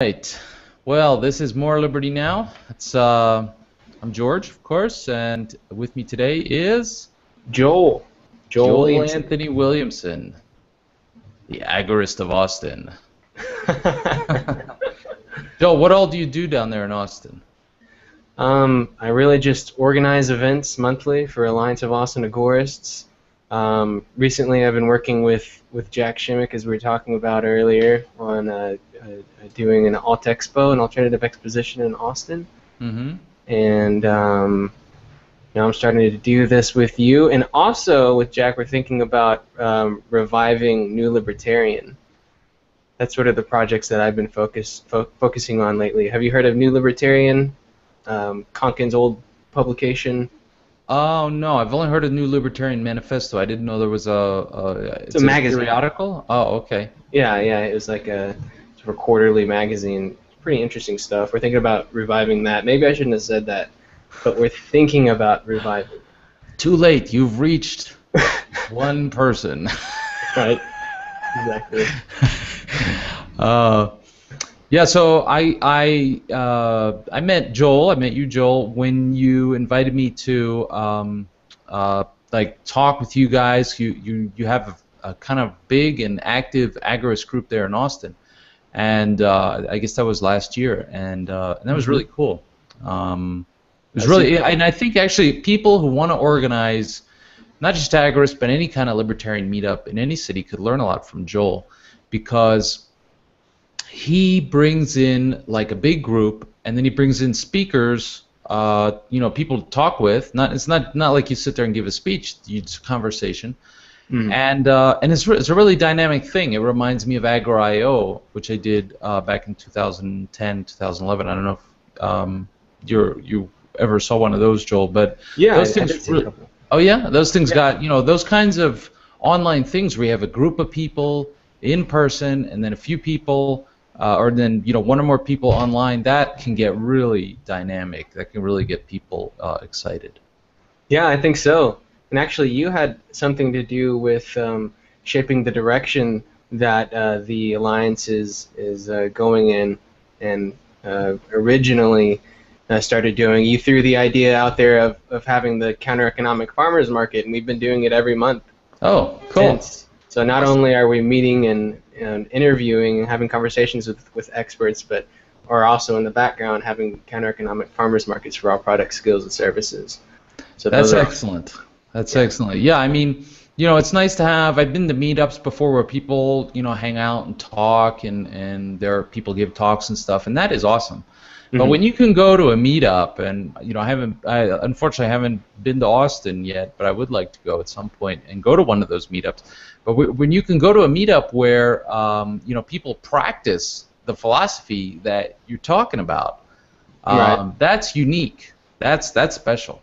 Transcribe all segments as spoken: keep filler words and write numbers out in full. Right. Well, this is More Liberty Now. It's, uh, I'm George, of course, and with me today is Joel. Joel, Joel Anthony, Anthony Williamson, the Agorist of Austin. Joel, what all do you do down there in Austin? Um, I really just organize events monthly for Alliance of Austin Agorists. Um, recently, I've been working with, with Jack Schimmick, as we were talking about earlier, on uh, uh, doing an alt expo, an alternative exposition in Austin. Mm-hmm. And um, now I'm starting to do this with you. And also with Jack, we're thinking about um, reviving New Libertarian. That's sort of the projects that I've been focus, fo focusing on lately. Have you heard of New Libertarian, um, Konkin's old publication? Oh no, I've only heard of New Libertarian Manifesto. I didn't know there was a. a it's, it's a magazine periodical. Oh, okay. Yeah, yeah, it was like a sort of quarterly magazine. Pretty interesting stuff. We're thinking about reviving that. Maybe I shouldn't have said that, but we're thinking about reviving. Too late. You've reached one person. Right. Exactly. uh, Yeah, so I I uh, I met Joel. I met you, Joel, when you invited me to um, uh, like talk with you guys. You you you have a, a kind of big and active agorist group there in Austin, and uh, I guess that was last year, and uh, and that was really cool. Um, it was really, and I think actually people who want to organize, not just agorists, but any kind of libertarian meetup in any city could learn a lot from Joel, because he brings in like a big group, and then he brings in speakers, uh, you know, people to talk with. Not it's not not like you sit there and give a speech; it's a conversation, mm. and uh, and it's re it's a really dynamic thing. It reminds me of Agora dot I O, which I did uh, back in two thousand ten, two thousand eleven. I don't know if um, you you ever saw one of those, Joel, but yeah, those I, things. I really, oh yeah, those things yeah. got you know those kinds of online things where you have a group of people in person, and then a few people. Uh, or then, you know, one or more people online, that can get really dynamic. That can really get people uh, excited. Yeah, I think so. And actually, you had something to do with um, shaping the direction that uh, the Alliance is, is uh, going in, and uh, originally uh, started doing. You threw the idea out there of, of having the counter-economic farmers market, and we've been doing it every month. Oh, cool. Since. So not only are we meeting and, and interviewing and having conversations with, with experts, but are also in the background having counter-economic farmers markets for all products, skills, and services. So that's excellent. That's excellent. Yeah, I mean, you know, it's nice to have. I've been to meetups before where people, you know, hang out and talk, and, and there are people give talks and stuff, and that is awesome. Mm-hmm. But when you can go to a meetup, and you know, I haven't, I unfortunately haven't been to Austin yet, but I would like to go at some point and go to one of those meetups. But w when you can go to a meetup where um, you know, people practice the philosophy that you're talking about, um, right. that's unique. That's that's special.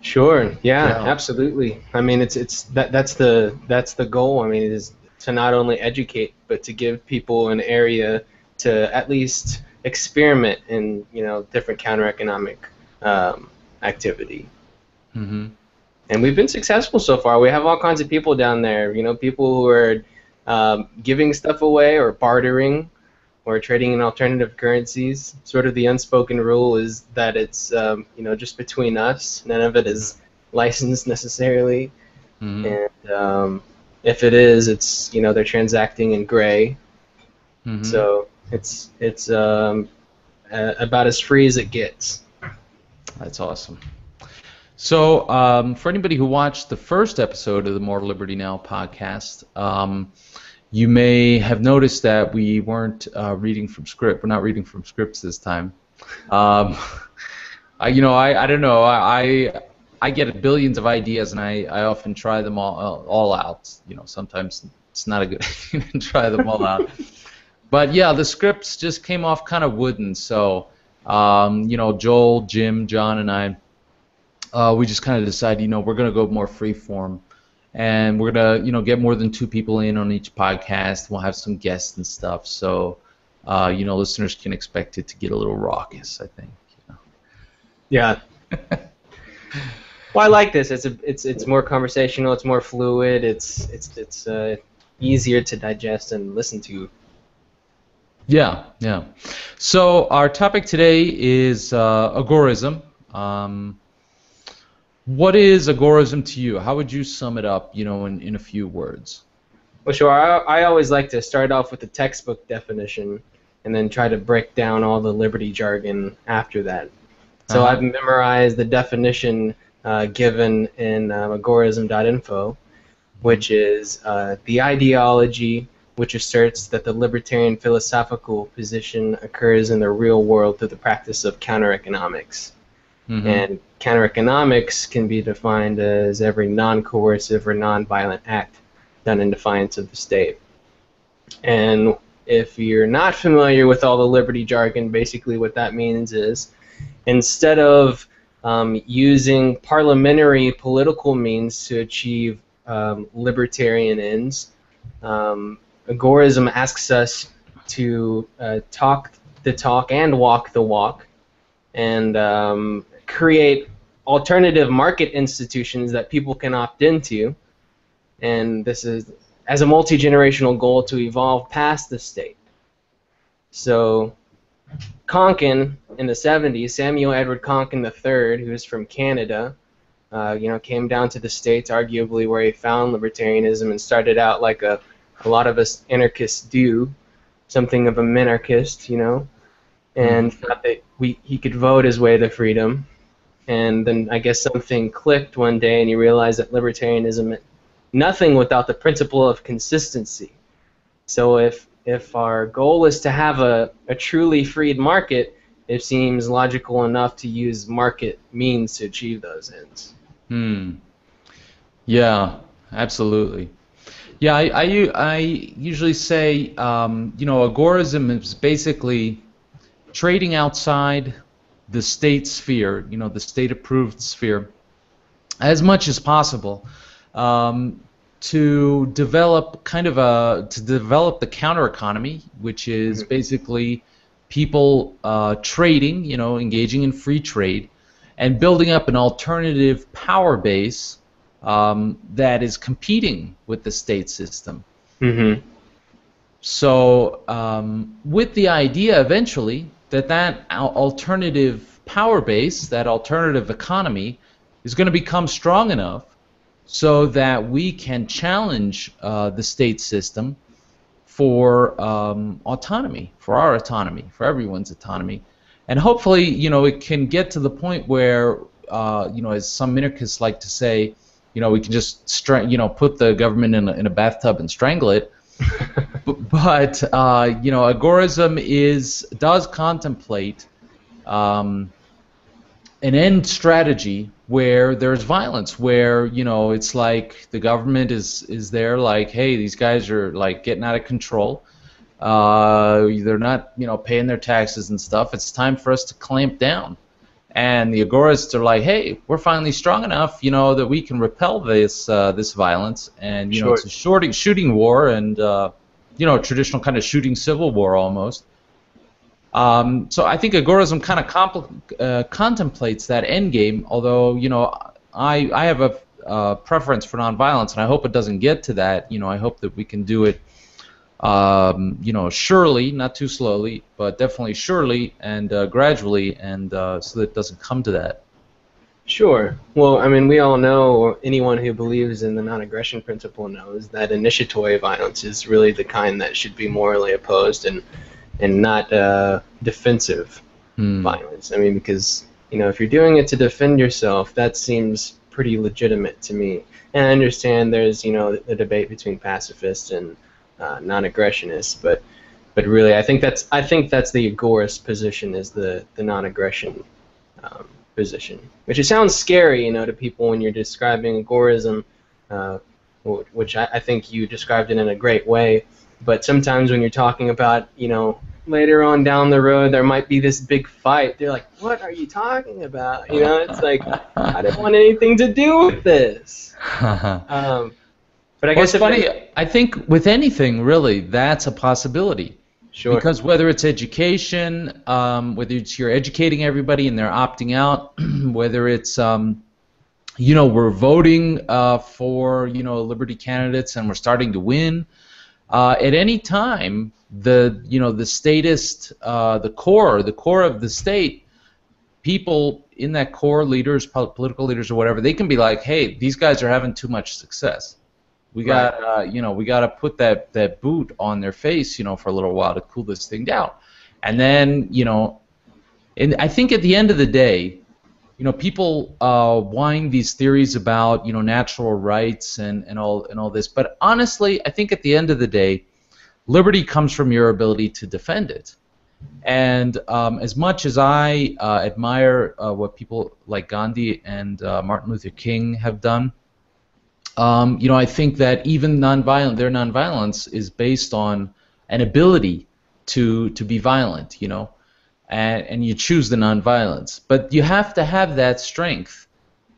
Sure. Yeah, yeah. Absolutely. I mean, it's it's that that's the that's the goal. I mean, it is to not only educate, but to give people an area to at least experiment in, you know, different counter-economic um, activity. Mm-hmm. And we've been successful so far. We have all kinds of people down there, you know, people who are um, giving stuff away or bartering or trading in alternative currencies. Sort of the unspoken rule is that it's, um, you know, just between us. None of it is licensed necessarily. Mm-hmm. And um, if it is, it's, you know, they're transacting in gray. Mm-hmm. So It's it's um, uh, about as free as it gets. That's awesome. So um, for anybody who watched the first episode of the More Liberty Now podcast, um, you may have noticed that we weren't uh, reading from script. We're not reading from scripts this time. Um, I, you know, I, I don't know. I, I I get billions of ideas, and I, I often try them all all out. You know, sometimes it's not a good idea to try them all out. But yeah, the scripts just came off kind of wooden. So, um, you know, Joel, Jim, John, and I, uh, we just kind of decided, you know, we're going to go more free form, and we're going to, you know, get more than two people in on each podcast. We'll have some guests and stuff. So, uh, you know, listeners can expect it to get a little raucous, I think. You know. Yeah. Well, I like this. It's a, it's, it's more conversational. It's more fluid. It's, it's, it's uh, easier to digest and listen to. Yeah, yeah. So our topic today is uh, agorism. Um, what is agorism to you? How would you sum it up, you know, in, in a few words? Well, sure. I, I always like to start off with the textbook definition and then try to break down all the liberty jargon after that. So uh-huh. I've memorized the definition uh, given in um, agorism dot info, which is uh, the ideology which asserts that the libertarian philosophical position occurs in the real world through the practice of counter-economics. Mm-hmm. And counter-economics can be defined as every non-coercive or non-violent act done in defiance of the state. And if you're not familiar with all the liberty jargon, basically what that means is instead of um, using parliamentary political means to achieve um, libertarian ends, um, agorism asks us to uh, talk the talk and walk the walk and um, create alternative market institutions that people can opt into, and this is as a multi-generational goal to evolve past the state. So Konkin in the seventies, Samuel Edward Konkin the third, who is from Canada, uh, you know, came down to the States, arguably where he found libertarianism and started out like a A lot of us anarchists do, something of a minarchist, you know, and mm-hmm. thought that we, he could vote his way to freedom. And then I guess something clicked one day and you realized that libertarianism meant nothing without the principle of consistency. So if, if our goal is to have a, a truly freed market, it seems logical enough to use market means to achieve those ends. Hmm. Yeah, absolutely. Yeah, I, I, I usually say, um, you know, agorism is basically trading outside the state sphere, you know, the state-approved sphere, as much as possible, um, to develop kind of a to develop the counter-economy, which is basically people uh, trading, you know, engaging in free trade, and building up an alternative power base. Um, that is competing with the state system. Mm-hmm. So um, with the idea eventually that that alternative power base, that alternative economy, is going to become strong enough so that we can challenge uh, the state system for um, autonomy, for our autonomy, for everyone's autonomy. And hopefully, you know, it can get to the point where, uh, you know, as some minarchists like to say, you know, we can just str you know put the government in a, in a bathtub and strangle it. But uh, you know, agorism is does contemplate um, an end strategy where there's violence, where you know it's like the government is is there, like, hey, these guys are like getting out of control. Uh, they're not you know paying their taxes and stuff. It's time for us to clamp down. And the agorists are like, hey, we're finally strong enough, you know, that we can repel this uh, this violence. And you know, it's a shorting, shooting war, and uh, you know, traditional kind of shooting civil war almost. Um, so I think agorism kind of uh, contemplates that end game. Although you know, I I have a uh, preference for nonviolence, and I hope it doesn't get to that. You know, I hope that we can do it, Um, you know, surely, not too slowly, but definitely surely and uh, gradually, and uh, so that it doesn't come to that. Sure. Well, I mean, we all know, or anyone who believes in the non-aggression principle knows, that initiatory violence is really the kind that should be morally opposed and and not uh, defensive mm. violence. I mean, because, you know, if you're doing it to defend yourself, that seems pretty legitimate to me. And I understand there's, you know, the debate between pacifists and Uh, non-aggressionist, but but really, I think that's I think that's the agorist position, is the the non-aggression um, position, which it sounds scary, you know, to people when you're describing agorism, uh, which I, I think you described it in a great way. But sometimes when you're talking about, you know, later on down the road there might be this big fight, they're like, what are you talking about? You know, it's like, I don't want anything to do with this. Um, But I guess well, it's funny, I think with anything, really, that's a possibility. Sure. Because whether it's education, um, whether it's you're educating everybody and they're opting out, whether it's, um, you know, we're voting uh, for, you know, liberty candidates and we're starting to win, Uh, at any time, the you know the statist, uh, the core, the core of the state, people in that core, leaders, political leaders, or whatever, they can be like, hey, these guys are having too much success. We got [S2] Right. [S1] uh, you know we got to put that that boot on their face, you know, for a little while to cool this thing down, and then you know, and I think at the end of the day, you know, people uh, whine these theories about you know natural rights and, and all and all this, but honestly, I think at the end of the day, liberty comes from your ability to defend it. And um, as much as I uh, admire uh, what people like Gandhi and uh, Martin Luther King have done, um, you know, I think that even nonviolent, their nonviolence is based on an ability to to be violent. You know. And, and you choose the nonviolence. But you have to have that strength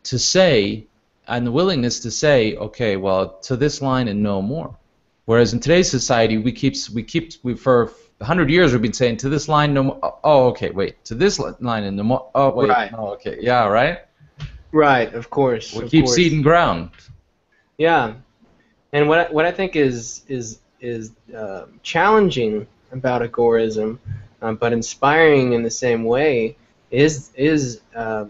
to say, and the willingness to say, okay, well, to this line and no more. Whereas in today's society, we keep, we keep, we, for a hundred years we've been saying, to this line, no more, oh, okay, wait, to this line and no more, oh, wait, right. oh, okay, yeah, right? Right, of course. We of keep course. Seeding ground. Yeah, and what I, what I think is, is, is uh, challenging about agorism, Um, but inspiring in the same way, is is uh,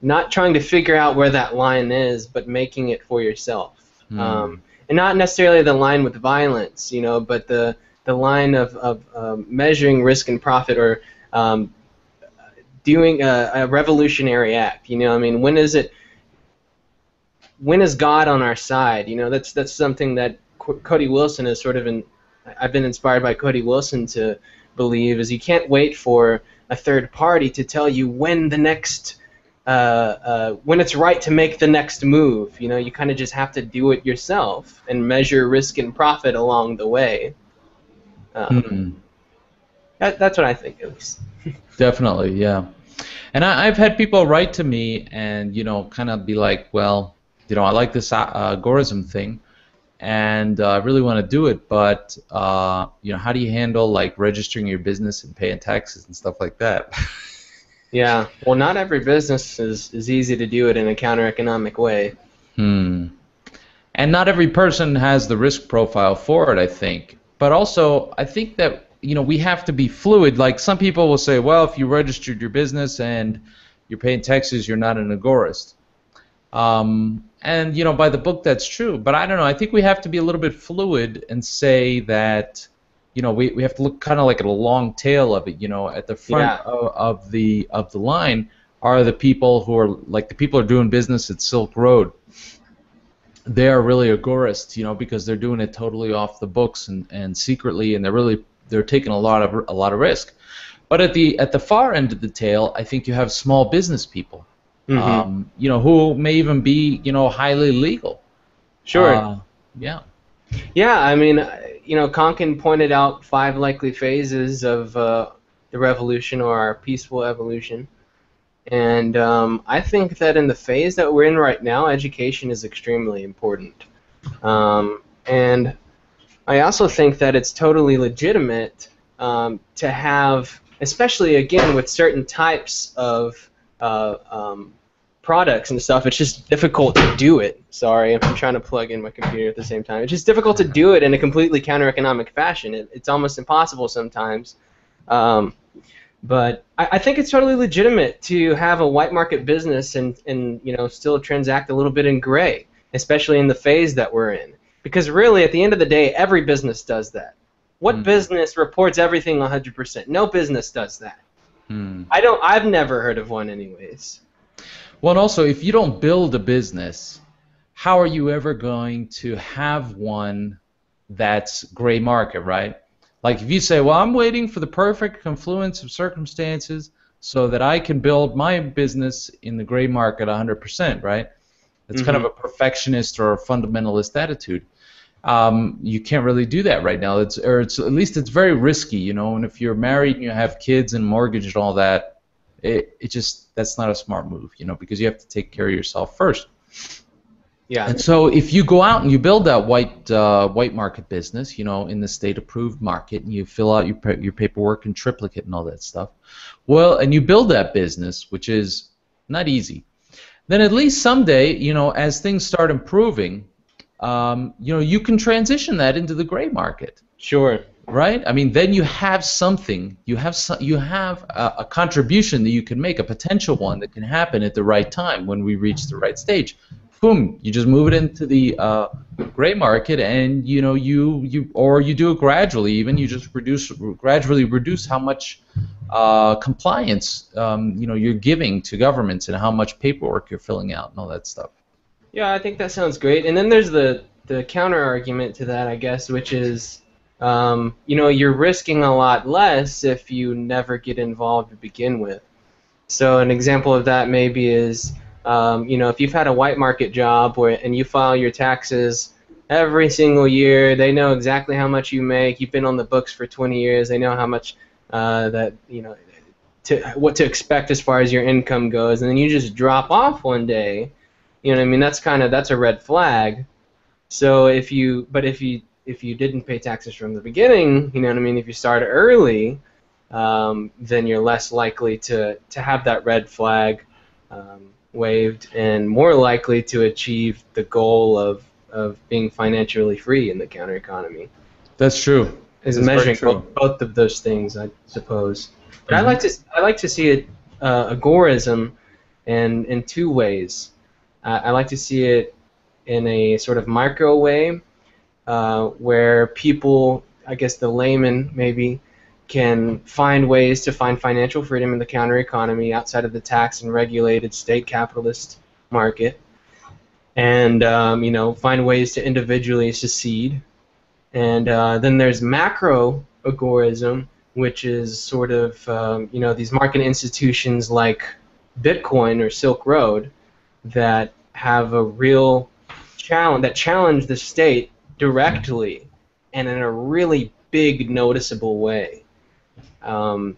not trying to figure out where that line is, but making it for yourself, mm. um, and not necessarily the line with violence, you know, but the the line of of um, measuring risk and profit, or um, doing a, a revolutionary act. You know, I mean, when is it? When is God on our side? You know, that's that's something that C- Cody Wilson is sort of in. I've been inspired by Cody Wilson to. Believe is you can't wait for a third party to tell you when the next uh, uh, when it's right to make the next move. You know, you kind of just have to do it yourself and measure risk and profit along the way. Um, mm-hmm. that, that's what I think, at least. Definitely, yeah. And I, I've had people write to me and you know, kind of be like, well, you know, I like this uh, agorism thing. And I uh, really want to do it, but uh, you know, how do you handle like registering your business and paying taxes and stuff like that? Yeah, well, not every business is is easy to do it in a counter-economic way. Hmm. And not every person has the risk profile for it, I think. But also, I think that you know we have to be fluid. Like some people will say, well, if you registered your business and you're paying taxes, you're not an agorist. Um, And, you know, by the book, that's true. But I don't know. I think we have to be a little bit fluid and say that, you know, we, we have to look kind of like at a long tail of it. You know, at the front yeah. of, of the of the line are the people who are, like, the people who are doing business at Silk Road. They are really agorists, you know, because they're doing it totally off the books and, and secretly, and they're really, they're taking a lot of a lot of risk. But at the at the far end of the tail, I think you have small business people. Mm-hmm. Um, you know, who may even be, you know, highly legal. Sure. Uh, yeah. Yeah, I mean, you know, Konkin pointed out five likely phases of uh, the revolution or our peaceful evolution. And um, I think that in the phase that we're in right now, education is extremely important. Um, and I also think that it's totally legitimate um, to have, especially, again, with certain types of uh, um, products and stuff, it's just difficult to do it. Sorry, I'm trying to plug in my computer at the same time. It's just difficult to do it in a completely counter-economic fashion. It, it's almost impossible sometimes. Um, but I, I think it's totally legitimate to have a white market business and, and you know still transact a little bit in gray, especially in the phase that we're in. Because really, at the end of the day, every business does that. What mm. business reports everything one hundred percent? No business does that. Hmm. I don't. I've never heard of one, anyways. Well, and also, if you don't build a business, how are you ever going to have one that's gray market, right? Like if you say, "Well, I'm waiting for the perfect confluence of circumstances so that I can build my business in the gray market one hundred percent," right? That's mm-hmm. kind of a perfectionist or a fundamentalist attitude. Um, you can't really do that right now. It's or it's at least it's very risky, you know. And if you're married and you have kids and mortgage and all that, it it just that's not a smart move, you know, because you have to take care of yourself first. Yeah. And so if you go out and you build that white uh, white market business, you know, in the state-approved market, and you fill out your your paperwork and triplicate and all that stuff, well, and you build that business, which is not easy, then at least someday, you know, as things start improving. um, you know, you can transition that into the gray market. Sure. Right? I mean, then you have something. You have so, you have a, a contribution that you can make, a potential one that can happen at the right time when we reach the right stage. Boom! You just move it into the uh, gray market, and you know you you or you do it gradually. Even you just reduce gradually reduce how much uh, compliance um, you know you're giving to governments and how much paperwork you're filling out and all that stuff. Yeah, I think that sounds great. And then there's the the counter argument to that, I guess, which is um, you know you're risking a lot less if you never get involved to begin with. So an example of that maybe is. Um, you know, if you've had a white market job where, and you file your taxes every single year, they know exactly how much you make. You've been on the books for twenty years. They know how much uh, that you know, to, what to expect as far as your income goes, and then you just drop off one day. You know, what I mean, that's kind of that's a red flag. So if you, but if you if you didn't pay taxes from the beginning, you know what I mean. If you start early, um, then you're less likely to to have that red flag. Um, waived and more likely to achieve the goal of, of being financially free in the counter economy. That's true. Is measuring true. Both of those things, I suppose. But mm-hmm. I like to I like to see it uh, agorism, and in two ways. Uh, I like to see it in a sort of micro way, uh, where people, I guess the layman maybe, can find ways to find financial freedom in the counter economy outside of the tax and regulated state capitalist market, and um, you know find ways to individually secede. And uh, then there's macro agorism, which is sort of um, you know these market institutions like Bitcoin or Silk Road that have a real challenge that challenge the state directly and in a really big noticeable way. Um,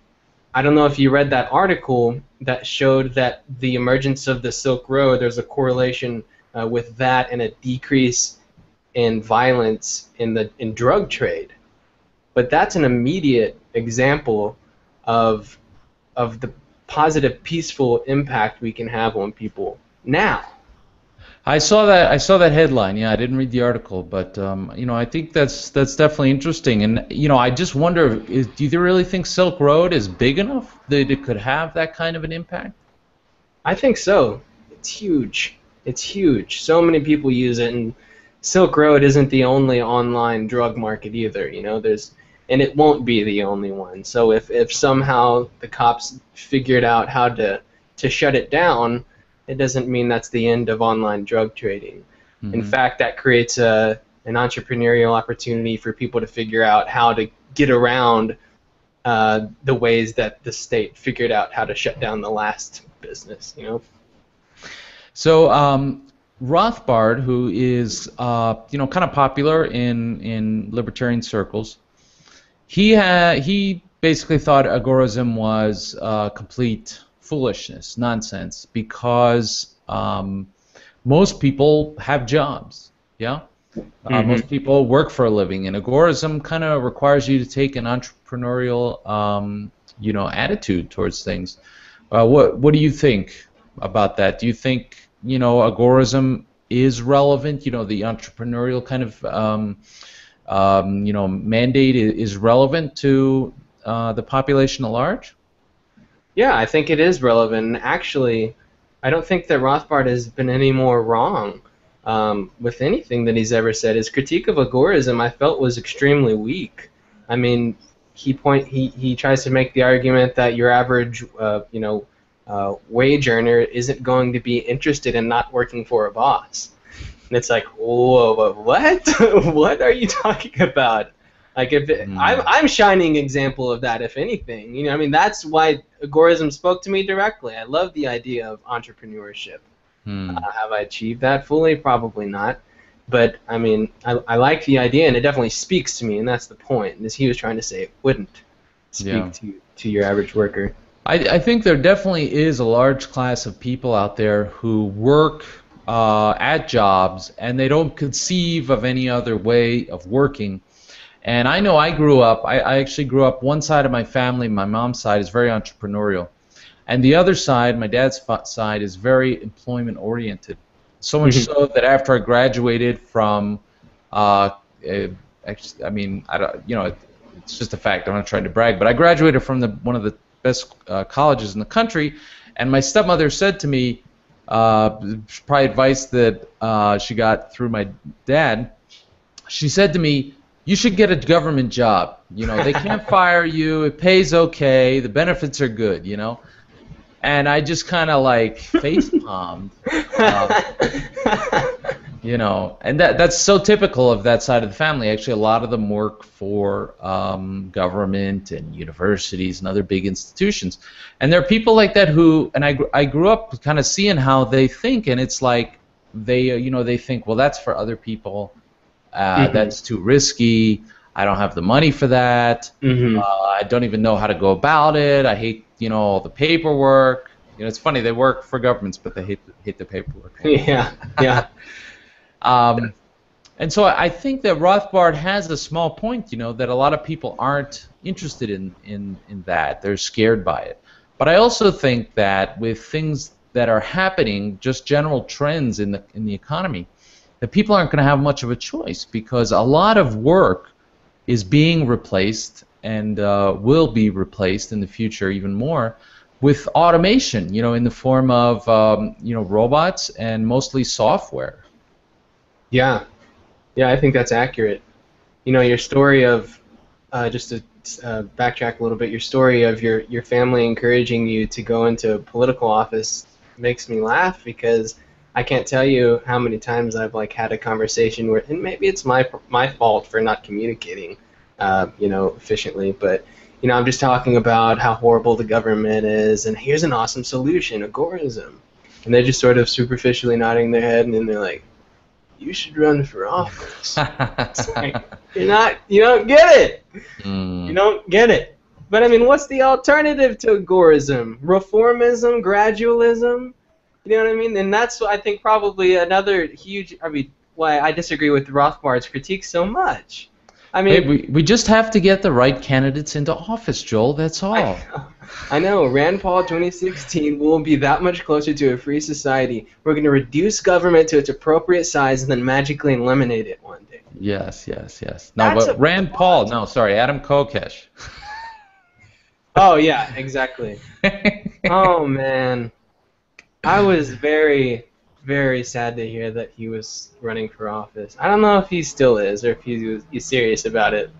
I don't know if you read that article that showed that the emergence of the Silk Road, there's a correlation uh, with that and a decrease in violence in the in drug trade. But that's an immediate example of of the positive, peaceful impact we can have on people now. I saw that. I saw that headline. Yeah, I didn't read the article, but um, you know, I think that's that's definitely interesting. And you know, I just wonder: is, do you really think Silk Road is big enough that it could have that kind of an impact? I think so. It's huge. It's huge. So many people use it, and Silk Road isn't the only online drug market either. You know, there's, and it won't be the only one. So if if somehow the cops figured out how to to shut it down. It doesn't mean that's the end of online drug trading. Mm-hmm. In fact, that creates a, an entrepreneurial opportunity for people to figure out how to get around uh, the ways that the state figured out how to shut down the last business. You know. So um, Rothbard, who is uh, you know kind of popular in in libertarian circles, he ha he basically thought agorism was uh, complete. Foolishness, nonsense, because um, most people have jobs, yeah? Mm-hmm. uh, most people work for a living, and agorism kind of requires you to take an entrepreneurial, um, you know, attitude towards things. Uh, what What do you think about that? Do you think, you know, agorism is relevant? You know, the entrepreneurial kind of, um, um, you know, mandate is relevant to uh, the population at large? Yeah, I think it is relevant. Actually, I don't think that Rothbard has been any more wrong um, with anything that he's ever said. His critique of agorism, I felt, was extremely weak. I mean, he point he, he tries to make the argument that your average, uh, you know, uh, wage earner isn't going to be interested in not working for a boss. And it's like, whoa, what? What are you talking about? Like if it, mm. I'm, I'm shining example of that, if anything. You know, I mean, that's why agorism spoke to me directly. I love the idea of entrepreneurship. Mm. Uh, have I achieved that fully? Probably not. But I mean, I, I like the idea, and it definitely speaks to me, and that's the point. As he was trying to say, it wouldn't speak yeah. to to your average worker. I, I think there definitely is a large class of people out there who work. Uh, at jobs, and they don't conceive of any other way of working. And I know I grew up, I, I actually grew up, one side of my family, my mom's side, is very entrepreneurial. And the other side, my dad's side, is very employment oriented. So much mm-hmm. so that after I graduated from, uh, actually, I mean, I don't, you know, it, it's just a fact. I'm not trying to brag, but I graduated from the one of the best uh, colleges in the country, and my stepmother said to me, uh, probably advice that uh, she got through my dad. She said to me, "You should get a government job. You know, they can't fire you. It pays okay. The benefits are good. You know." And I just kind of like face palmed, uh, you know, and that that's so typical of that side of the family. Actually, a lot of them work for um, government and universities and other big institutions, and there are people like that who, and I I grew up kind of seeing how they think, and it's like they you know they think, well, that's for other people, uh, mm-hmm. that's too risky. I don't have the money for that. Mm-hmm. uh, I don't even know how to go about it. I hate, you know, all the paperwork. You know, it's funny, they work for governments, but they hate the, hate the paperwork. Yeah, yeah. um, and so I think that Rothbard has a small point, you know, that a lot of people aren't interested in, in, in that. They're scared by it. But I also think that with things that are happening, just general trends in the, in the economy, that people aren't going to have much of a choice because a lot of work is being replaced and uh, will be replaced in the future even more with automation, you know, in the form of um, you know, robots and mostly software. Yeah, yeah, I think that's accurate. You know, your story of uh, just to uh, backtrack a little bit, your story of your your family encouraging you to go into political office makes me laugh because I can't tell you how many times I've like had a conversation where, and maybe it's my my fault for not communicating, uh, you know, efficiently. But you know, I'm just talking about how horrible the government is, and here's an awesome solution, agorism, and they're just sort of superficially nodding their head, and then they're like, "You should run for office." It's like, you're not, you don't get it. Mm. You don't get it. But I mean, what's the alternative to agorism? Reformism, gradualism. You know what I mean? And that's, I think, probably another huge, I mean, why I disagree with Rothbard's critique so much. I mean, hey, we, we just have to get the right candidates into office, Joel, that's all. I know. I know. Rand Paul twenty sixteen will be that much closer to a free society. We're going to reduce government to its appropriate size and then magically eliminate it one day. Yes, yes, yes. No, that's but Rand Paul, no, sorry, Adam Kokesh. Oh, yeah, exactly. Oh, man. I was very, very sad to hear that he was running for office. I don't know if he still is or if he was, he's serious about it.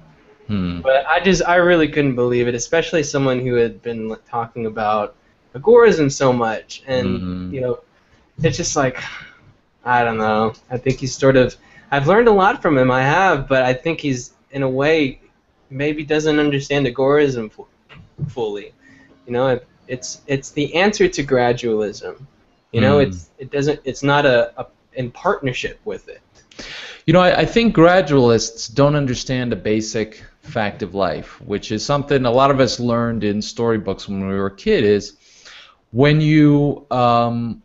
Hmm. But I just, I really couldn't believe it, especially someone who had been talking about agorism so much. And, mm-hmm. you know, it's just like, I don't know. I think he's sort of, I've learned a lot from him, I have, but I think he's, in a way, maybe doesn't understand agorism fu- fully. You know, it, it's it's the answer to gradualism. You know, mm. it's it doesn't it's not a, a in partnership with it. You know, I, I think gradualists don't understand a basic fact of life, which is something a lot of us learned in storybooks when we were a kid. Is when you um,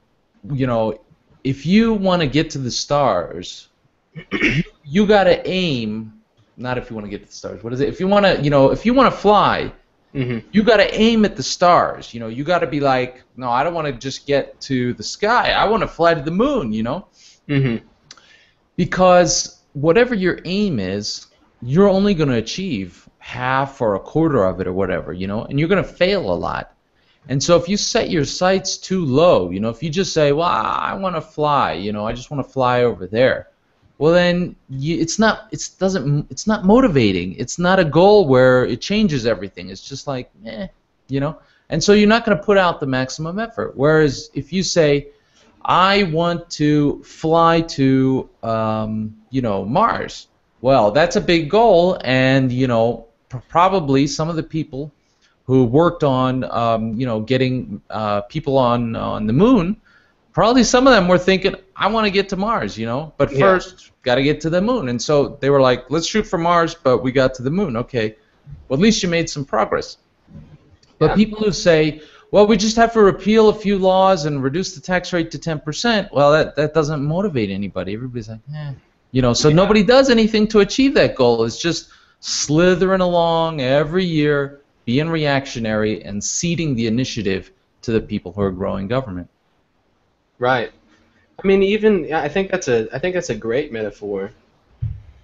you know, if you want to get to the stars, you got to aim. Not if you want to get to the stars. What is it? If you want to, you know, if you want to fly. Mm-hmm. You got to aim at the stars, you know. You got to be like, no, I don't want to just get to the sky. I want to fly to the moon, you know. Mm-hmm. Because whatever your aim is, you're only going to achieve half or a quarter of it or whatever, you know. And you're going to fail a lot. And so if you set your sights too low, you know, if you just say, well, I want to fly, you know, I just want to fly over there. Well then, you, it's not. It's doesn't. It's not motivating. It's not a goal where it changes everything. It's just like, eh, you know. And so you're not going to put out the maximum effort. Whereas if you say, I want to fly to, um, you know, Mars. Well, that's a big goal, and you know, pr- probably some of the people who worked on, um, you know, getting uh, people on on the moon. Probably some of them were thinking, I want to get to Mars, you know, but first, yeah. got to get to the moon. And so they were like, let's shoot for Mars, but we got to the moon. Okay, well, at least you made some progress. But yeah. people who say, well, we just have to repeal a few laws and reduce the tax rate to ten percent, well, that, that doesn't motivate anybody. Everybody's like, eh. You know, so yeah. nobody does anything to achieve that goal. It's just slithering along every year, being reactionary, and ceding the initiative to the people who are growing government. Right. I mean, even I think that's a I think that's a great metaphor.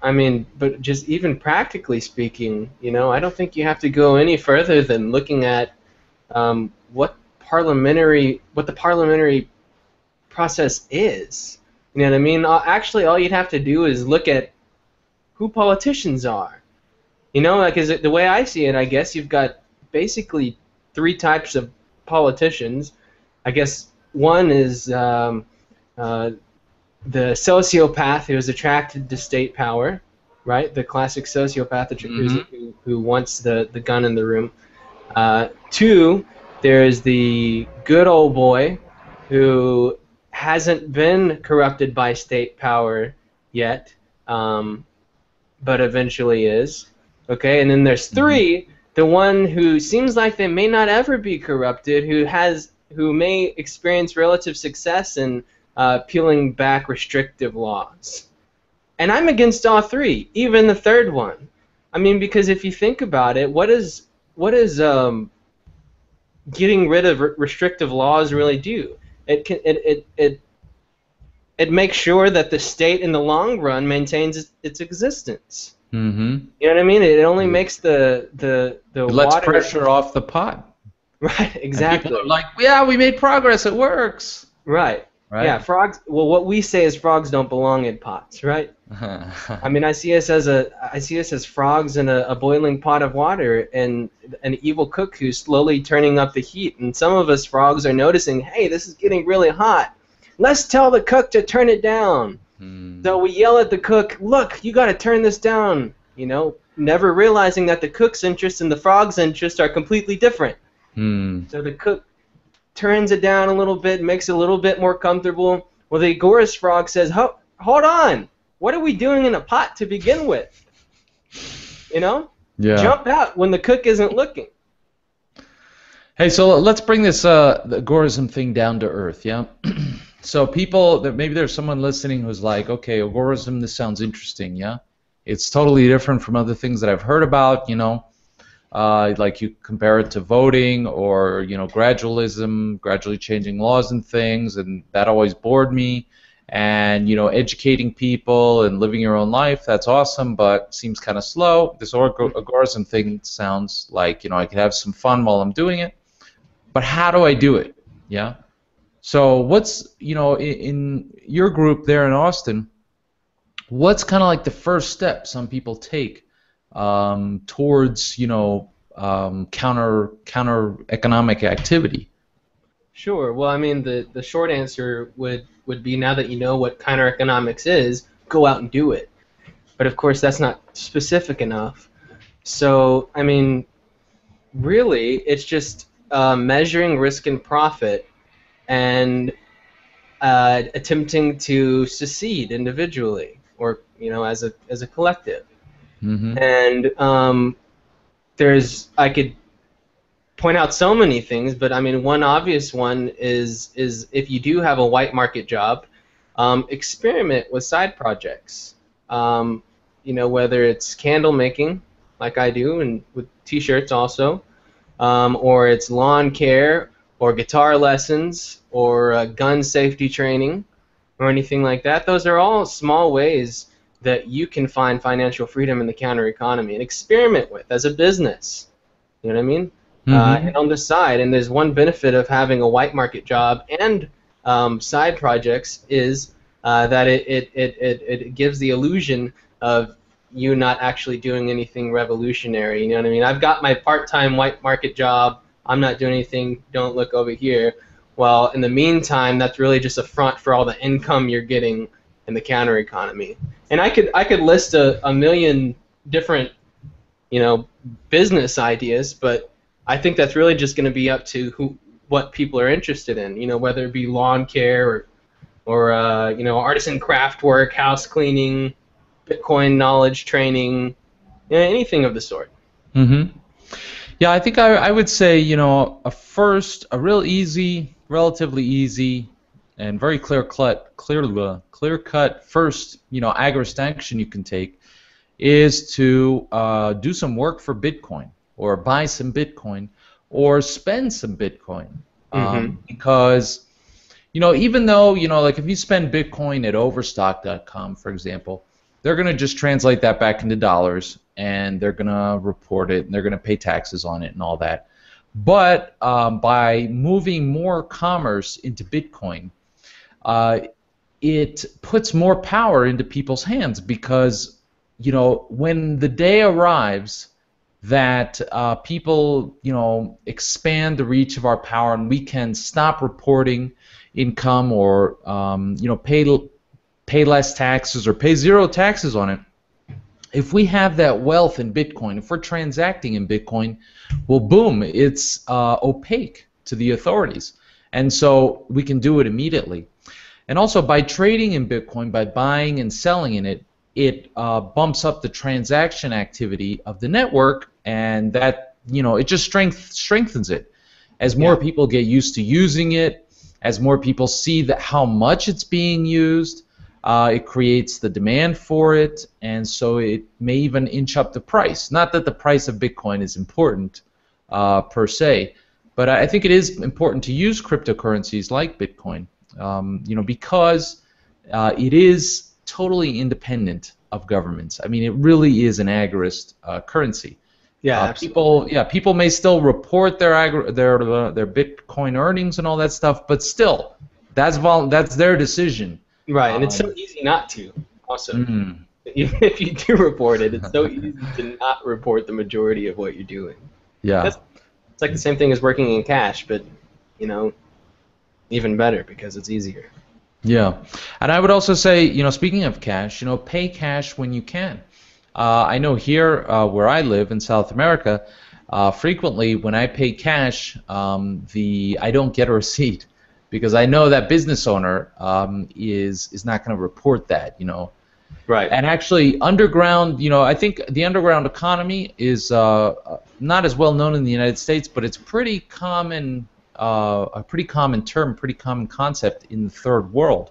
I mean, but just even practically speaking, you know, I don't think you have to go any further than looking at um, what parliamentary what the parliamentary process is. You know what I mean? Actually, all you'd have to do is look at who politicians are. You know, like is it the way I see it? I guess you've got basically three types of politicians. I guess one is um, uh, the sociopath who is attracted to state power, right? The classic sociopath mm-hmm. who, who wants the, the gun in the room. Uh, two, there is the good old boy who hasn't been corrupted by state power yet, um, but eventually is. Okay, and then there's three, mm-hmm. the one who seems like they may not ever be corrupted, who has, who may experience relative success in uh, peeling back restrictive laws. And I'm against all three, even the third one. I mean, because if you think about it, what is what is um, getting rid of re- restrictive laws really do? It can it it it it makes sure that the state in the long run maintains its existence. Mm-hmm. You know what I mean? It only makes the the the it lets water pressure off the pot. Right, exactly. And people are like, yeah, we made progress. It works. Right. Right. Yeah, frogs. Well, what we say is frogs don't belong in pots, right? I mean, I see us as a I see us as frogs in a, a boiling pot of water, and an evil cook who's slowly turning up the heat. And some of us frogs are noticing, hey, this is getting really hot. Let's tell the cook to turn it down. Hmm. So we yell at the cook, look, you got to turn this down. You know, never realizing that the cook's interests and the frog's interests are completely different. Hmm. So the cook turns it down a little bit, makes it a little bit more comfortable. Well, the agorist frog says, hold on, what are we doing in a pot to begin with? You know? Yeah. Jump out when the cook isn't looking. Hey, so let's bring this uh, the agorism thing down to earth, yeah? So people, maybe there's someone listening who's like, okay, agorism, this sounds interesting, yeah? It's totally different from other things that I've heard about, you know? Uh, like you compare it to voting or, you know, gradualism, gradually changing laws and things, and that always bored me. And, you know, educating people and living your own life, that's awesome, but seems kind of slow. This agorism thing sounds like, you know, I could have some fun while I'm doing it, but how do I do it? Yeah. So what's, you know, in, in your group there in Austin, what's kind of like the first step some people take Um, towards, you know, um, counter counter economic activity? Sure. Well, I mean, the, the short answer would, would be now that you know what counter economics is, go out and do it. But of course, that's not specific enough. So, I mean, really, it's just uh, measuring risk and profit and uh, attempting to secede individually or, you know, as a as a collective. Mm-hmm. And um, there's I could point out so many things, but I mean one obvious one is is if you do have a white market job, um, experiment with side projects. Um, you know, whether it's candle making, like I do, and with T-shirts also, um, or it's lawn care, or guitar lessons, or uh, gun safety training, or anything like that. Those are all small ways that you can find financial freedom in the counter economy and experiment with as a business. You know what I mean? Mm-hmm. Uh, and on the side, and there's one benefit of having a white market job and um, side projects is uh, that it, it, it, it, it gives the illusion of you not actually doing anything revolutionary. You know what I mean? I've got my part-time white market job. I'm not doing anything. Don't look over here. Well, in the meantime, that's really just a front for all the income you're getting in the counter economy. And I could I could list a, a million different, you know, business ideas, but I think that's really just going to be up to who what people are interested in. You know, whether it be lawn care or or uh, you know, artisan craft work, house cleaning, Bitcoin knowledge training, you know, anything of the sort. Mm-hmm. Yeah, I think I I would say, you know, a first a real easy, relatively easy, and very clear cut, clear clear cut first, you know, agorist action you can take is to uh, do some work for Bitcoin, or buy some Bitcoin, or spend some Bitcoin, um, mm-hmm. because you know, even though, you know, like if you spend Bitcoin at Overstock dot com, for example, they're going to just translate that back into dollars, and they're going to report it, and they're going to pay taxes on it and all that. But um, by moving more commerce into Bitcoin, uh, it puts more power into people's hands because, you know, when the day arrives that uh, people, you know, expand the reach of our power and we can stop reporting income or, um, you know, pay pay less taxes or pay zero taxes on it, if we have that wealth in Bitcoin, if we're transacting in Bitcoin, well, boom, it's uh, opaque to the authorities. And so we can do it immediately. And also by trading in Bitcoin, by buying and selling in it, it uh, bumps up the transaction activity of the network, and that, you know, it just strength, strengthens it. As more yeah. people get used to using it, as more people see that how much it's being used, Uh, it creates the demand for it, and so it may even inch up the price. Not that the price of Bitcoin is important uh, per se, but I think it is important to use cryptocurrencies like Bitcoin, um, you know, because uh, it is totally independent of governments. I mean, it really is an agorist uh, currency. Yeah, uh, people. Yeah, people may still report their agor their uh, their Bitcoin earnings and all that stuff, but still, that's vol that's their decision. Right, and it's so easy not to, also. Mm-hmm. Even if you do report it, it's so easy to not report the majority of what you're doing. Yeah. That's, it's like the same thing as working in cash, but, you know, even better because it's easier. Yeah. And I would also say, you know, speaking of cash, you know, pay cash when you can. Uh, I know here uh, where I live in South America, uh, frequently when I pay cash, um, the I don't get a receipt, because I know that business owner um, is is not going to report that, you know. Right. And actually, underground, you know, I think the underground economy is uh, not as well known in the United States, but it's pretty common, uh, a pretty common term, pretty common concept in the third world.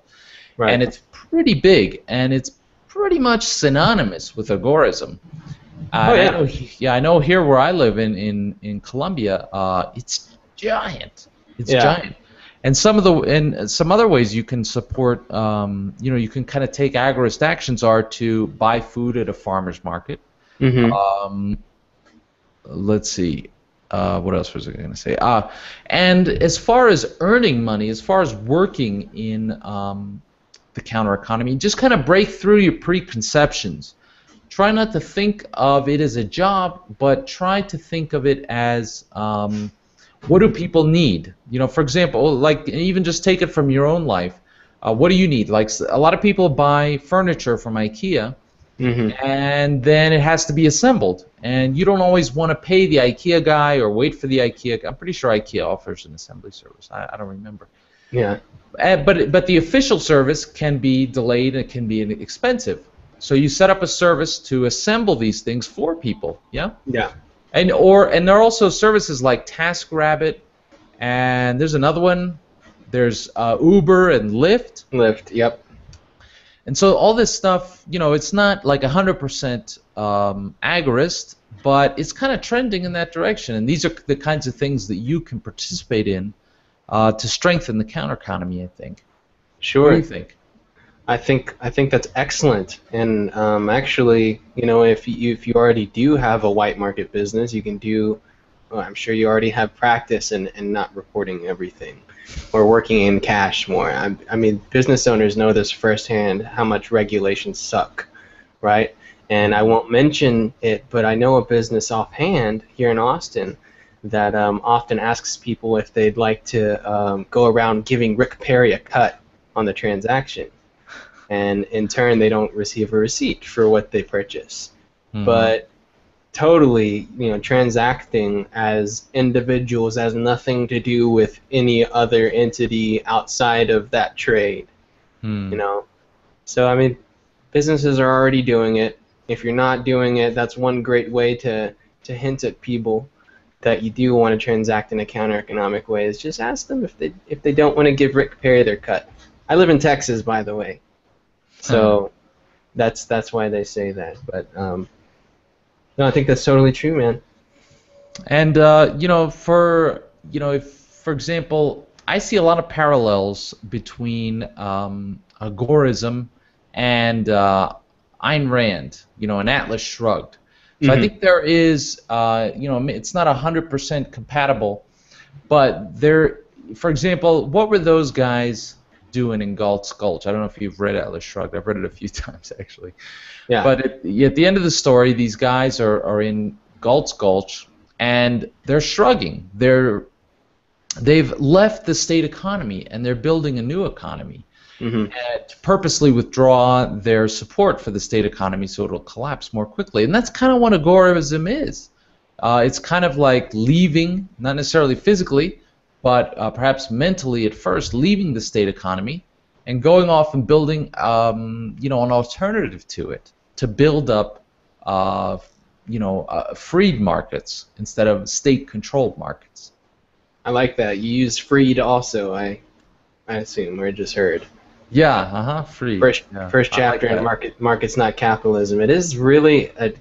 Right. And it's pretty big, and it's pretty much synonymous with agorism. Uh, oh, yeah. I know, yeah, I know here where I live in in in Colombia, uh, it's giant. It's yeah. giant. And some of the and some other ways you can support, um, you know, you can kind of take agorist actions are to buy food at a farmer's market. Mm-hmm. um, let's see, uh, what else was I going to say? Uh, and as far as earning money, as far as working in um, the counter economy, just kind of break through your preconceptions. Try not to think of it as a job, but try to think of it as um, what do people need? You know, for example, like even just take it from your own life. Uh, what do you need? Like a lot of people buy furniture from IKEA, mm-hmm. and then it has to be assembled. And you don't always want to pay the IKEA guy or wait for the IKEA guy. I'm pretty sure IKEA offers an assembly service. I, I don't remember. Yeah. Uh, but but the official service can be delayed and can be expensive. So you set up a service to assemble these things for people. Yeah. Yeah. And or and there are also services like TaskRabbit, and there's another one. There's uh, Uber and Lyft. Lyft, yep. And so all this stuff, you know, it's not like one hundred percent um, agorist, but it's kind of trending in that direction. And these are the kinds of things that you can participate in uh, to strengthen the counter economy, I think. Sure. What do you think? I think I think that's excellent, and um, actually, you know, if you, if you already do have a white market business, you can do. Well, I'm sure you already have practice in, in not reporting everything, or working in cash more. I, I mean, business owners know this firsthand how much regulations suck, right? And I won't mention it, but I know a business offhand here in Austin that um, often asks people if they'd like to um, go around giving Rick Perry a cut on the transaction. And in turn, they don't receive a receipt for what they purchase. Mm-hmm. But totally, you know, transacting as individuals has nothing to do with any other entity outside of that trade. Mm. You know, so I mean, businesses are already doing it. If you're not doing it, that's one great way to to hint at people that you do want to transact in a counter-economic way. Is just ask them if they if they don't want to give Rick Perry their cut. I live in Texas, by the way. So that's that's why they say that. But um, no, I think that's totally true, man. And uh, you know, for you know, if for example, I see a lot of parallels between um, agorism and uh, Ayn Rand, you know, and Atlas Shrugged. So mm-hmm. I think there is, uh, you know, it's not one hundred percent compatible, but there, for example, what were those guys doing in Galt's Gulch? I don't know if you've read Atlas Shrugged. I've read it a few times, actually. Yeah. But at, at the end of the story, these guys are, are in Galt's Gulch, and they're shrugging. They're, they've left the state economy, and they're building a new economy. Mm-hmm. And to purposely withdraw their support for the state economy so it'll collapse more quickly. And that's kind of what agorism is. Uh, it's kind of like leaving, not necessarily physically, but uh, perhaps mentally at first, leaving the state economy and going off and building um, you know, an alternative to it, to build up uh, you know, uh, freed markets instead of state-controlled markets. I like that. You used freed also, I, I assume, or just heard. Yeah, uh-huh, free. First, yeah. first chapter like in market, Markets, Not Capitalism. It is really a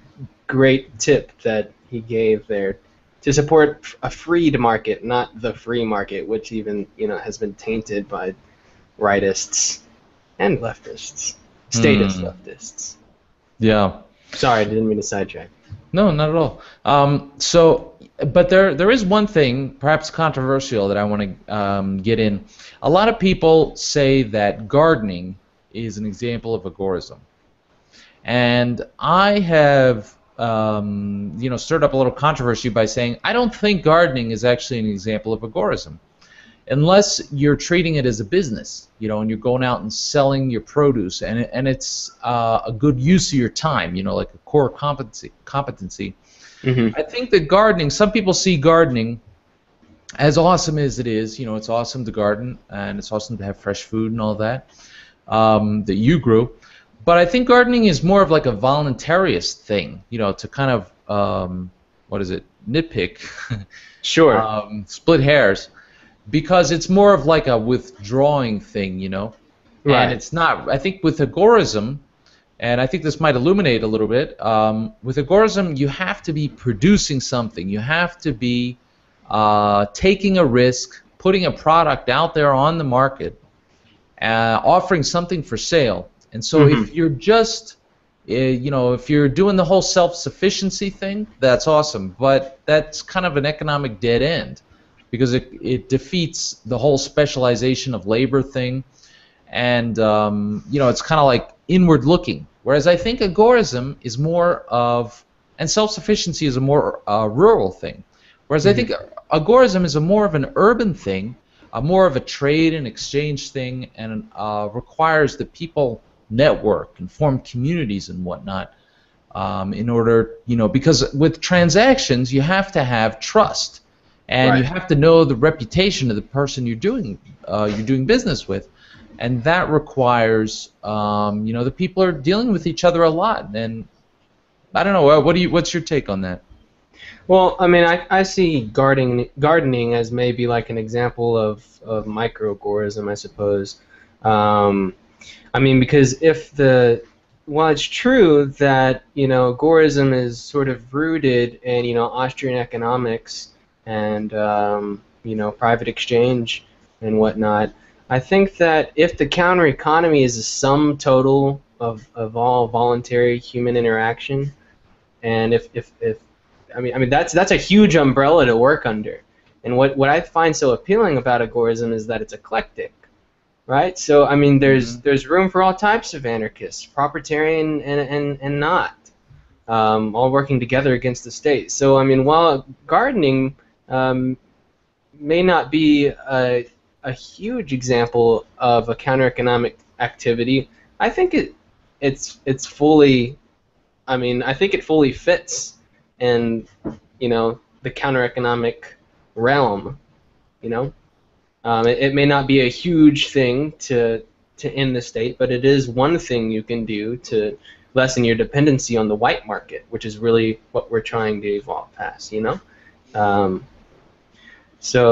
great tip that he gave there to support a freed market, not the free market, which even, you know, has been tainted by rightists and leftists, status mm. leftists. Yeah. Sorry, I didn't mean to sidetrack. No, not at all. Um, so, but there, there is one thing, perhaps controversial, that I want to um, get in. A lot of people say that gardening is an example of agorism, and I have, um, you know, stirred up a little controversy by saying I don't think gardening is actually an example of agorism, unless you're treating it as a business, you know, and you're going out and selling your produce, and and it's uh, a good use of your time, you know, like a core competency. competency. Mm-hmm. I think that gardening, some people see gardening, as awesome as it is, you know, it's awesome to garden, and it's awesome to have fresh food and all that um, that you grew, but I think gardening is more of like a voluntarist thing, you know, to kind of, um, what is it, nitpick, sure, um, split hairs, because it's more of like a withdrawing thing, you know, right. And it's not, I think with agorism, and I think this might illuminate a little bit, um, with agorism you have to be producing something, you have to be uh, taking a risk, putting a product out there on the market, uh, offering something for sale, and so mm-hmm. if you're just, uh, you know, if you're doing the whole self-sufficiency thing, that's awesome, but that's kind of an economic dead end, because it, it defeats the whole specialization of labor thing, and um, you know, it's kind of like inward looking, whereas I think agorism is more of, and self-sufficiency is a more uh, rural thing, whereas mm-hmm. I think agorism is a more of an urban thing, a more of a trade and exchange thing, and uh, requires that people network and form communities and whatnot um, in order, you know, because with transactions you have to have trust. And right. you have to know the reputation of the person you're doing uh, you're doing business with, and that requires um, you know, the people are dealing with each other a lot. And I don't know, what do you what's your take on that? Well, I mean, I, I see gardening gardening as maybe like an example of of microagorism, I suppose. Um, I mean, because if the Well, it's true that, you know, agorism is sort of rooted in, you know, Austrian economics and um, you know, private exchange and whatnot. I think that if the counter economy is a sum total of, of all voluntary human interaction, and if, if, if I mean I mean that's that's a huge umbrella to work under. And what, what I find so appealing about agorism is that it's eclectic. Right? So I mean there's mm-hmm. there's room for all types of anarchists, propertarian and and, and not. Um, all working together against the state. So I mean, while gardening Um, may not be a, a huge example of a counter-economic activity, I think it it's it's fully, I mean, I think it fully fits in, you know, the counter-economic realm, you know. Um, it, it may not be a huge thing to to end the state, but it is one thing you can do to lessen your dependency on the white market, which is really what we're trying to evolve past, you know. Um, So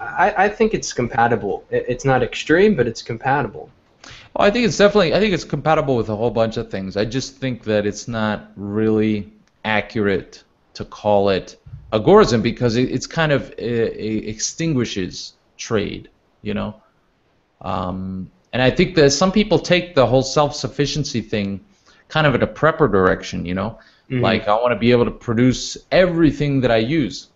I, I think it's compatible. It's not extreme, but it's compatible. Well, I think it's definitely, I think it's compatible with a whole bunch of things. I just think that it's not really accurate to call it agorism, because it, it's kind of it, it extinguishes trade you know. Um, and I think that some people take the whole self-sufficiency thing kind of in a prepper direction, you know. Mm-hmm. Like, I want to be able to produce everything that I use.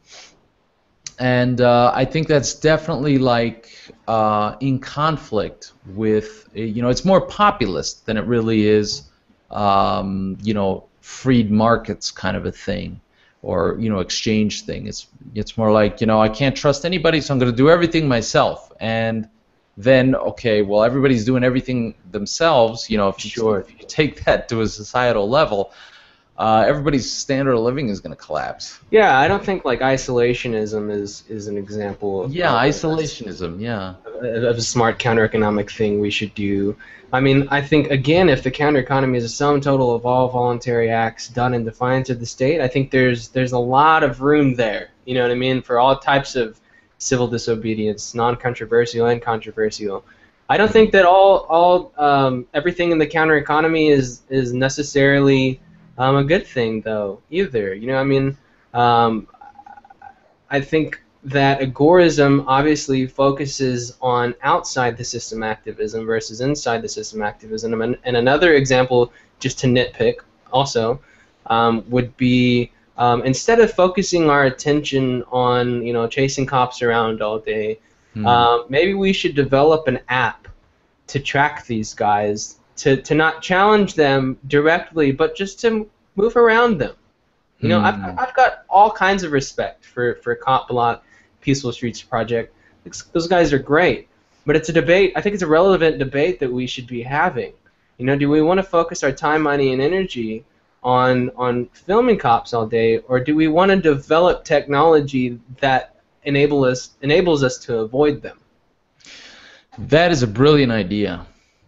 And uh, I think that's definitely like uh, in conflict with, you know, it's more populist than it really is, um, you know, freed markets kind of a thing, or, you know, exchange thing. It's, it's more like, you know, I can't trust anybody, so I'm going to do everything myself. And then, okay, well, everybody's doing everything themselves, you know, if you, sure. if you take that to a societal level, Uh, everybody's standard of living is going to collapse. Yeah, I don't think like isolationism is is an example of yeah uh, isolationism. Yeah, of, of a smart counter-economic thing we should do. I mean, I think again, if the counter-economy is a sum total of all voluntary acts done in defiance of the state, I think there's there's a lot of room there. You know what I mean? For all types of civil disobedience, non-controversial and controversial. I don't think that all all um, everything in the counter-economy is is necessarily Um, a good thing, though, either. You know, I mean, um, I think that agorism obviously focuses on outside the system activism versus inside the system activism. And, and another example, just to nitpick also, um, would be um, instead of focusing our attention on, you know, chasing cops around all day, mm. um, maybe we should develop an app to track these guys. To, to not challenge them directly, but just to move around them. You know, mm. I've, I've got all kinds of respect for, for Cop Block, Peaceful Streets Project. It's, those guys are great. But it's a debate, I think it's a relevant debate that we should be having. You know, do we want to focus our time, money, and energy on, on filming cops all day, or do we want to develop technology that enable us, enables us to avoid them? That is a brilliant idea.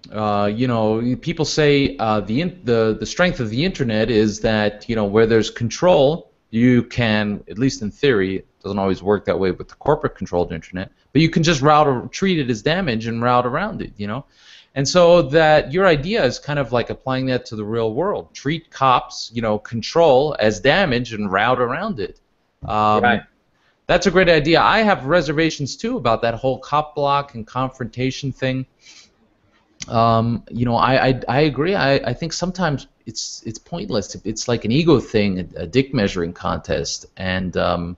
Uh, you know, people say uh, the, in the the strength of the internet is that, you know, where there's control, you can, at least in theory, it doesn't always work that way with the corporate controlled internet, but you can just route or treat it as damage and route around it, you know. And so that your idea is kind of like applying that to the real world. Treat cops, you know, control as damage and route around it. Um, right. That's a great idea. I have reservations too about that whole cop block and confrontation thing. Um, you know, I, I, I agree. I, I think sometimes it's it's pointless. It's like an ego thing, a, a dick measuring contest, and um,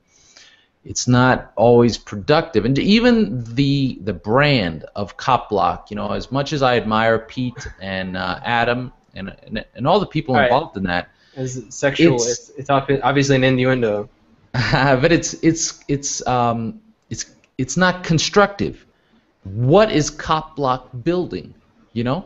it's not always productive. And even the the brand of Cop Block, you know, as much as I admire Pete and uh, Adam and, and and all the people all involved right. in that, as sexual, it's, it's, it's obviously an innuendo. But it's it's it's um it's it's not constructive. What is Cop Block building? You know,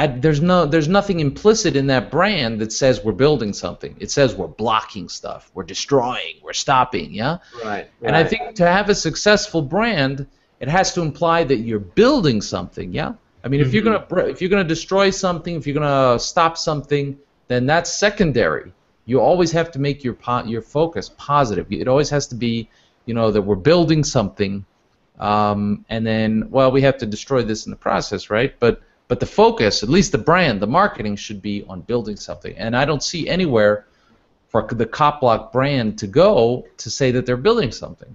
I, there's no, there's nothing implicit in that brand that says we're building something. It says we're blocking stuff, we're destroying, we're stopping, yeah? Right, right. And I think to have a successful brand, it has to imply that you're building something, yeah? I mean, mm-hmm. if you're gonna if you're gonna destroy something, if you're gonna stop something, then that's secondary. You always have to make your po your focus positive. It always has to be, you know, that we're building something. Um, and then, well, we have to destroy this in the process, right? But but the focus, at least the brand, the marketing should be on building something. And I don't see anywhere for the Cop Block brand to go to say that they're building something.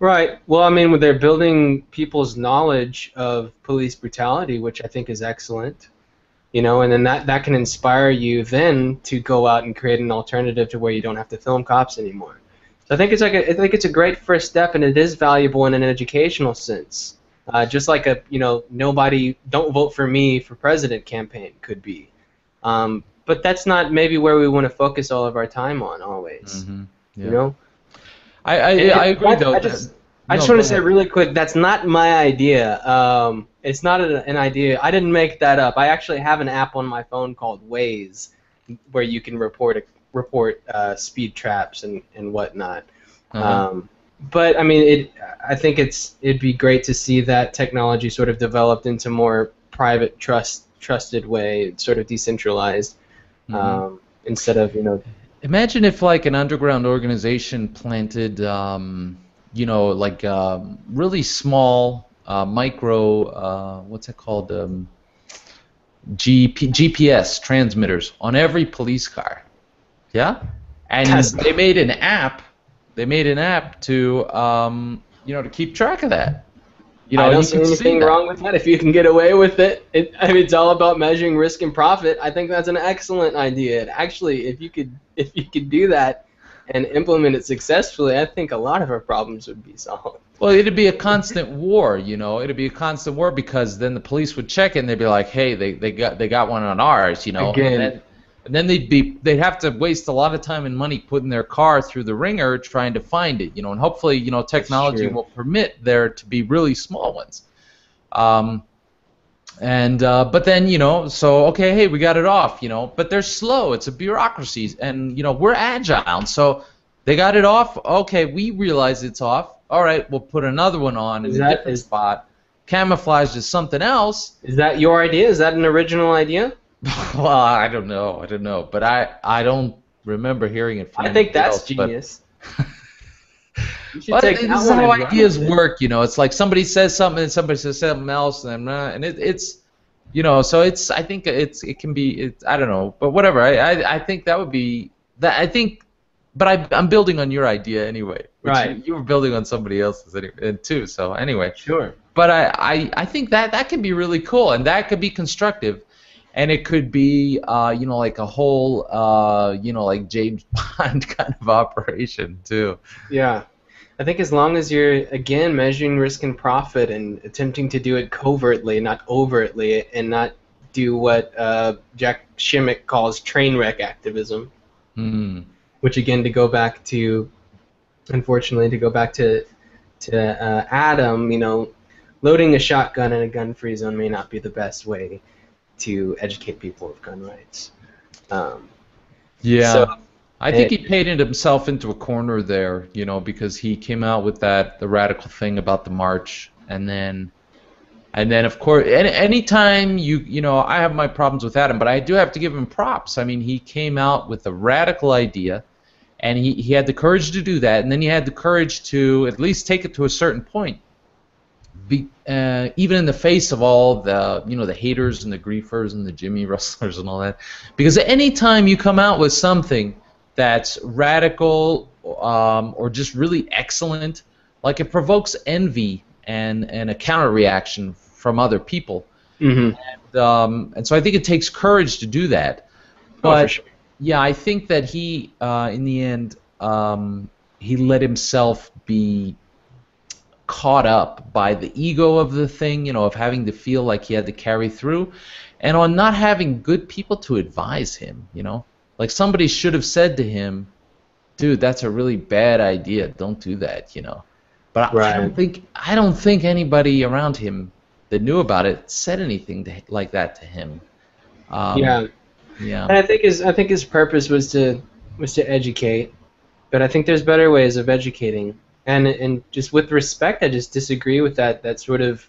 Right. Well, I mean, they're building people's knowledge of police brutality, which I think is excellent. You know, and then that, that can inspire you then to go out and create an alternative to where you don't have to film cops anymore. So I think it's like a, I think it's a great first step, and it is valuable in an educational sense. Uh, just like a you know nobody don't vote for me for president campaign could be, um, but that's not maybe where we want to focus all of our time on always. Mm-hmm. Yeah. You know, I I, it, I agree I, though. I just, no, I just want to say really quick, that's not my idea. Um, it's not a, an idea. I didn't make that up. I actually have an app on my phone called Waze, where you can report a report uh, speed traps and, and whatnot. Uh-huh. um, but I mean, it. I think it's it'd be great to see that technology sort of developed into more private, trust trusted way, sort of decentralized, mm-hmm. um, instead of you know. Imagine if like an underground organization planted, um, you know, like um, really small uh, micro. Uh, what's it called? Um, G P S transmitters on every police car. Yeah, and they made an app. They made an app to, um, you know, to keep track of that. You know, I don't see anything wrong with that if you can get away with it. It I mean, it's all about measuring risk and profit. I think that's an excellent idea. And actually, if you could, if you could do that and implement it successfully, I think a lot of our problems would be solved. Well, it'd be a constant war, you know. It'd be a constant war because then the police would check it and they'd be like, "Hey, they they got they got one on ours," you know. Again. And then, and then they'd be they'd have to waste a lot of time and money putting their car through the ringer trying to find it, you know. And hopefully, you know, technology will permit there to be really small ones. Um, and uh, but then, you know, so okay, hey, we got it off, you know. But they're slow. It's a bureaucracy, and you know we're agile, and so they got it off. Okay, we realize it's off. All right, we'll put another one on in is a that, different is, spot. Camouflage is something else. Is that your idea? Is that an original idea? Well, I don't know. I don't know, but I I don't remember hearing it from. I think that's else, genius. But Well, this is how ideas work, you know. It's like somebody says something and somebody says something else, and and it, it's, you know, so it's. I think it's. It can be. It's. I don't know, but whatever. I. I, I think that would be. That I think, but I. I'm building on your idea anyway. Which right. You, you were building on somebody else's anyway, too. So anyway. Sure. But I. I. I think that that can be really cool, and that could be constructive. And it could be, uh, you know, like a whole, uh, you know, like James Bond kind of operation too. Yeah, I think as long as you're again measuring risk and profit and attempting to do it covertly, not overtly, and not do what uh, Jack Schimmick calls train wreck activism, mm. which again, to go back to, unfortunately, to go back to to uh, Adam, you know, loading a shotgun in a gun-free zone may not be the best way to educate people of gun rights. Um, yeah, so, I think it, he painted himself into a corner there, you know, because he came out with that the radical thing about the march, and then, and then of course, any anytime you you know, I have my problems with Adam, but I do have to give him props. I mean, he came out with a radical idea, and he he had the courage to do that, and then he had the courage to at least take it to a certain point. Be, uh, even in the face of all the, you know, the haters and the griefers and the Jimmy Rustlers and all that, because any time you come out with something that's radical um, or just really excellent, like it provokes envy and and a counter reaction from other people, mm-hmm. and, um, and so I think it takes courage to do that. But oh, for sure. Yeah, I think that he, uh, in the end, um, he let himself be caught up by the ego of the thing, you know, of having to feel like he had to carry through, and on not having good people to advise him, you know. Like somebody should have said to him, dude, that's a really bad idea, don't do that, you know. But right. I don't think I don't think anybody around him that knew about it said anything to, like that to him. Um, yeah. Yeah. And I think his I think his purpose was to was to educate, but I think there's better ways of educating. And and just with respect, I just disagree with that that sort of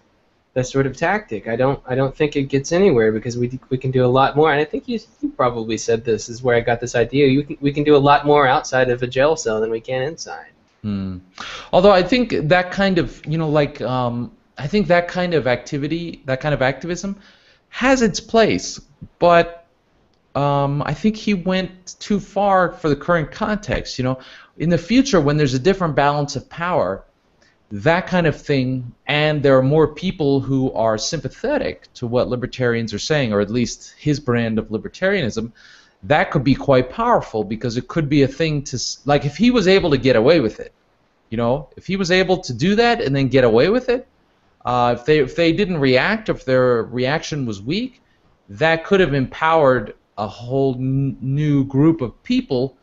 that sort of tactic. I don't I don't think it gets anywhere because we we can do a lot more. And I think you, you probably said this is where I got this idea. You can, we can do a lot more outside of a jail cell than we can inside. Hmm. Although I think that kind of you know like um, I think that kind of activity, that kind of activism, has its place, but. Um, I think he went too far for the current context. You know, in the future, when there's a different balance of power, that kind of thing, and there are more people who are sympathetic to what libertarians are saying, or at least his brand of libertarianism, that could be quite powerful because it could be a thing to, like, if he was able to get away with it, you know, if he was able to do that and then get away with it, uh, if they if they didn't react, if their reaction was weak, that could have empowered a whole n new group of people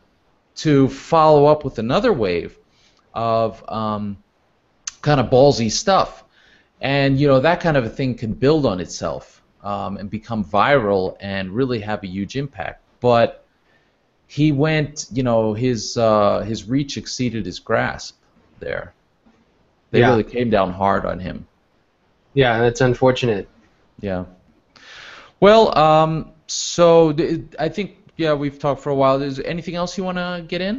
to follow up with another wave of um, kind of ballsy stuff, and you know that kind of a thing can build on itself um, and become viral and really have a huge impact. But he went, you know, his uh, his reach exceeded his grasp there. They yeah. really came down hard on him. Yeah, that's unfortunate. Yeah. Well. Um, So I think yeah we've talked for a while. Is there anything else you want to get in?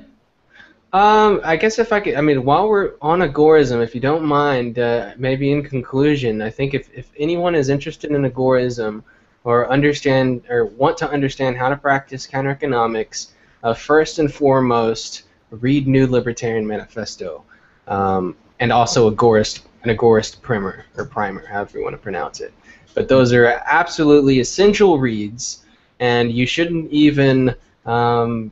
Um, I guess if I could, I mean, while we're on agorism, if you don't mind, uh, maybe in conclusion, I think if if anyone is interested in agorism or understand or want to understand how to practice counter economics, uh, first and foremost, read New Libertarian Manifesto, um, and also Agorist an Agorist Primer, or Primer, however you want to pronounce it. But those are absolutely essential reads, and you shouldn't even um,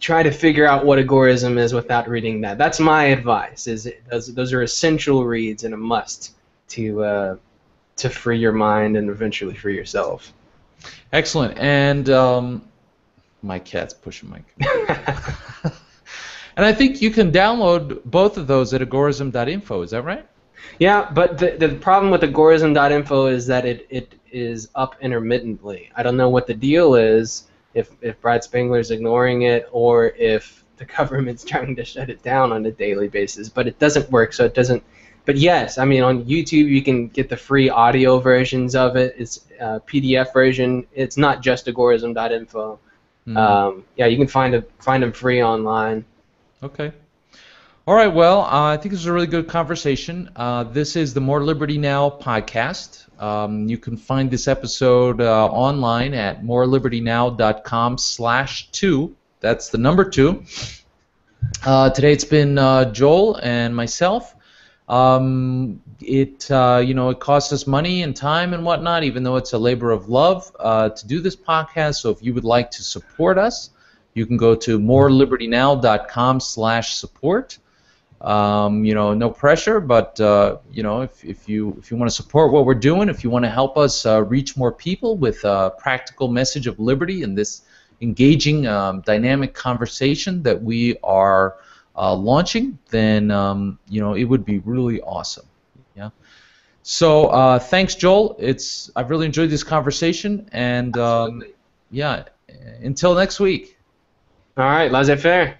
try to figure out what agorism is without reading that. That's my advice, is it, those, those are essential reads and a must to, uh, to free your mind and eventually free yourself. Excellent. And um, my cat's pushing my computer. And I think you can download both of those at agorism dot info, is that right? Yeah, but the, the problem with agorism dot info is that it, it is up intermittently. I don't know what the deal is, if, if Brad Spangler's ignoring it or if the government's trying to shut it down on a daily basis, but it doesn't work, so it doesn't... But yes, I mean, on YouTube you can get the free audio versions of it. It's a P D F version. It's not just agorism dot info. Mm-hmm. Um, yeah, you can find, a, find them free online. Okay. All right, well, uh, I think this is a really good conversation. Uh, this is the More Liberty Now podcast. Um, you can find this episode uh, online at more liberty now dot com slash two. That's the number two. Uh, today it's been uh, Joel and myself. Um, it, uh, you know, it costs us money and time and whatnot, even though it's a labor of love uh, to do this podcast. So if you would like to support us, you can go to more liberty now dot com slash support. Um, you know, no pressure, but uh, you know, if, if you if you want to support what we're doing, if you want to help us uh, reach more people with a practical message of liberty and this engaging, um, dynamic conversation that we are uh, launching, then um, you know, it would be really awesome. Yeah. So uh, thanks, Joel. It's I've really enjoyed this conversation, and um, yeah. Until next week. All right, laissez-faire.